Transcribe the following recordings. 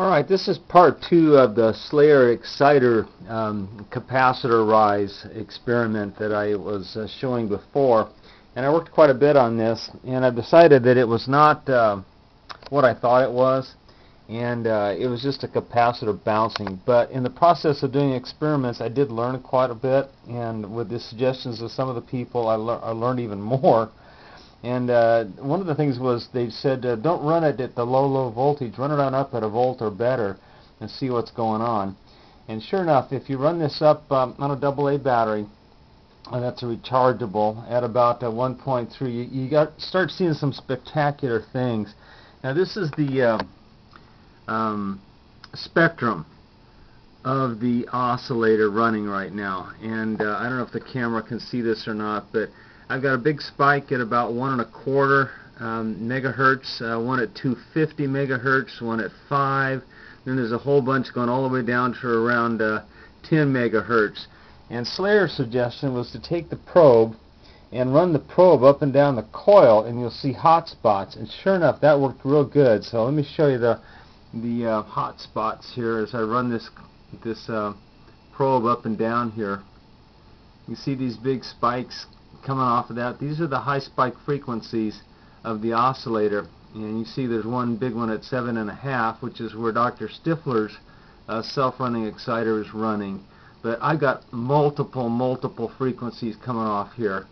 Alright, this is part two of the Slayer Exciter capacitor rise experiment that I was showing before, and I worked quite a bit on this, and I decided that it was not what I thought it was, and it was just a capacitor bouncing. But in the process of doing experiments, I did learn quite a bit, and with the suggestions of some of the people, I learned even more. And one of the things was they said, don't run it at the low voltage, run it on up at a volt or better and see what's going on. And sure enough, if you run this up on a AA battery, and that's a rechargeable, at about 1.3, you start seeing some spectacular things. Now this is the spectrum of the oscillator running right now, and I don't know if the camera can see this or not, but I've got a big spike at about 1.25 megahertz, one at 250 megahertz, one at 5, then there's a whole bunch going all the way down to around 10 megahertz. And Slayer's suggestion was to take the probe and run the probe up and down the coil, and you'll see hot spots. And sure enough, that worked real good. So let me show you the hot spots here as I run this probe up and down here. You see these big spikes coming off of that. These are the high spike frequencies of the oscillator, and you see there's one big one at 7.5, which is where Dr. Stifler's self-running exciter is running. But I've got multiple frequencies coming off here,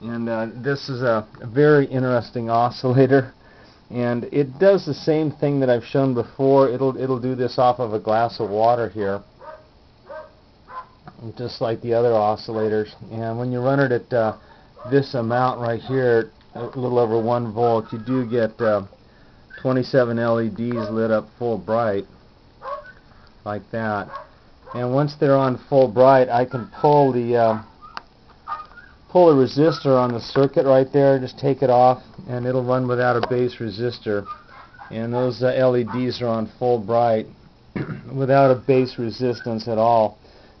and this is a very interesting oscillator, and it does the same thing that I've shown before. It'll do this off of a glass of water here, just like the other oscillators. And when you run it at this amount right here, a little over 1 volt, you do get 27 LEDs lit up full bright like that. And once they're on full bright, I can pull the resistor on the circuit right there, just take it off, and it'll run without a base resistor, and those LEDs are on full bright without a base resistance at all.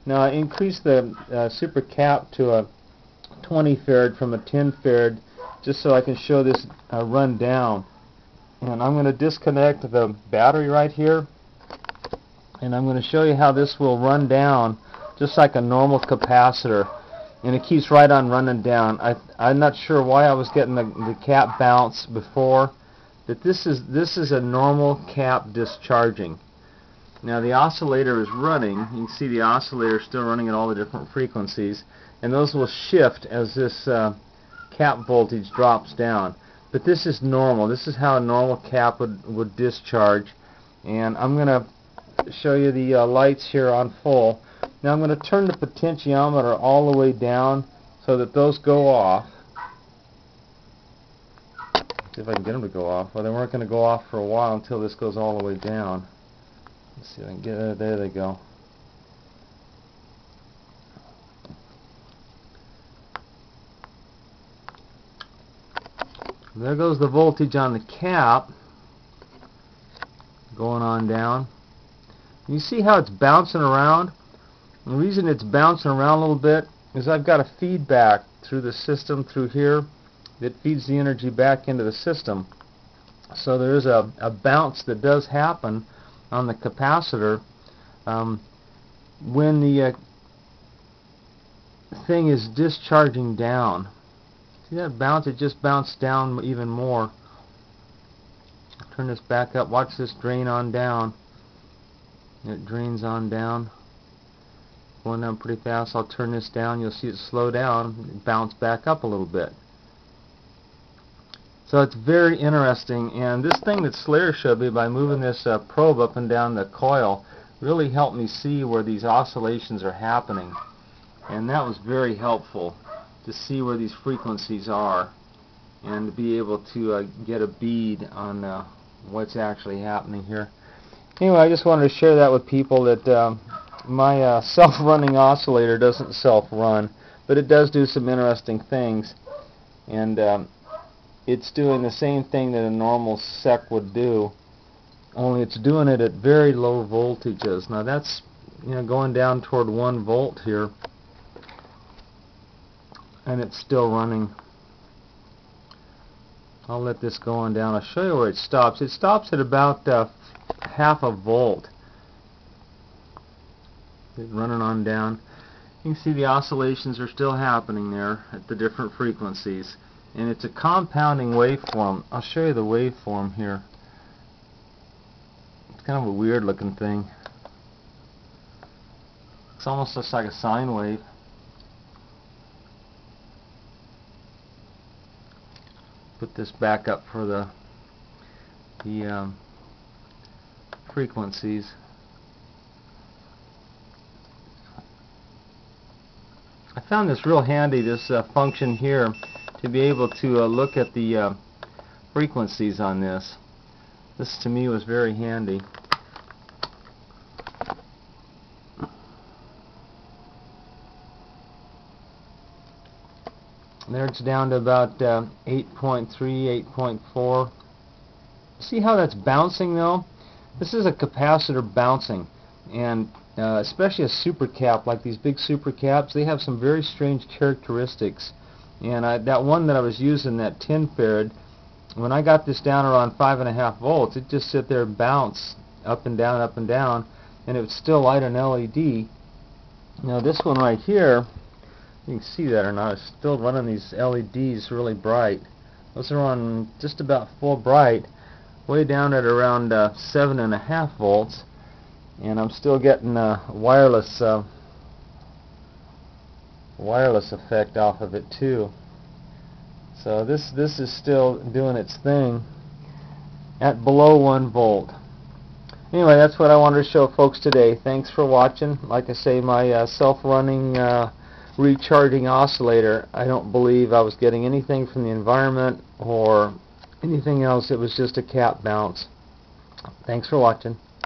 Now I increased the supercap to a 20 farad from a 10 farad just so I can show this run down. And I'm going to disconnect the battery right here, and I'm going to show you how this will run down just like a normal capacitor, and it keeps right on running down. I'm not sure why I was getting the cap bounce before, but this is a normal cap discharging. Now the oscillator is running. You can see the oscillator still running at all the different frequencies, and those will shift as this cap voltage drops down. But this is normal. This is how a normal cap would discharge. And I'm going to show you the lights here on full. Now I'm going to turn the potentiometer all the way down so that those go off. Let's see if I can get them to go off. Well, they weren't going to go off for a while until this goes all the way down. Let's see if I can get it. There they go. There goes the voltage on the cap going on down. You see how it's bouncing around? The reason it's bouncing around a little bit is I've got a feedback through the system through here that feeds the energy back into the system. So there is a bounce that does happen on the capacitor when the thing is discharging down. See that bounce? It just bounced down even more. Turn this back up. Watch this drain on down. It drains on down, going down pretty fast. I'll turn this down. You'll see it slow down, bounce back up a little bit. So it's very interesting, and this thing that Slayer showed me by moving this probe up and down the coil really helped me see where these oscillations are happening, and that was very helpful to see where these frequencies are and to be able to get a bead on what's actually happening here. Anyway, I just wanted to share that with people, that my self-running oscillator doesn't self-run, but it does do some interesting things, and it's doing the same thing that a normal SEC would do, only it's doing it at very low voltages. Now that's, you know, going down toward 1 volt here, and it's still running. I'll let this go on down. I'll show you where it stops. It stops at about 0.5 volt. Running on down. You can see the oscillations are still happening there at the different frequencies, and it's a compounding waveform. I'll show you the waveform here. It's kind of a weird looking thing. It's almost looks like a sine wave. Put this back up for the frequencies. I found this real handy, this function here, to be able to look at the frequencies on this. This to me was very handy. And there it's down to about 8.3, 8.4. See how that's bouncing though? This is a capacitor bouncing, and especially a supercap, like these big supercaps, they have some very strange characteristics. And that one that I was using, that 10 farad, when I got this down around 5.5 volts, it just sit there and bounce up and down, and it would still light an LED. Now this one right here, you can see that or not, it's still running these LEDs really bright. Those are on just about full bright, way down at around 7.5 volts, and I'm still getting a wireless effect off of it too. So this is still doing its thing at below 1 volt. Anyway, that's what I wanted to show folks today. Thanks for watching. Like I say, my self-running recharging oscillator, I don't believe I was getting anything from the environment or anything else. It was just a cap bounce. Thanks for watching.